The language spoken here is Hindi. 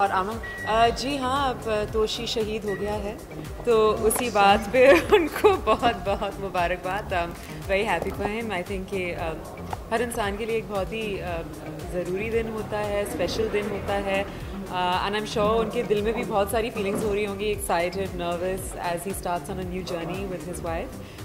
और आमा जी हाँ, अब तोशी शहीद हो गया है, तो उसी बात पे उनको बहुत बहुत मुबारकबाद। I am very happy for him. I think कि हर इंसान के लिए एक बहुत ही ज़रूरी दिन होता है, स्पेशल दिन होता है। एंड आई एम श्योर उनके दिल में भी बहुत सारी फीलिंग्स हो रही होंगी, excited, nervous, as he starts on a new journey with his wife.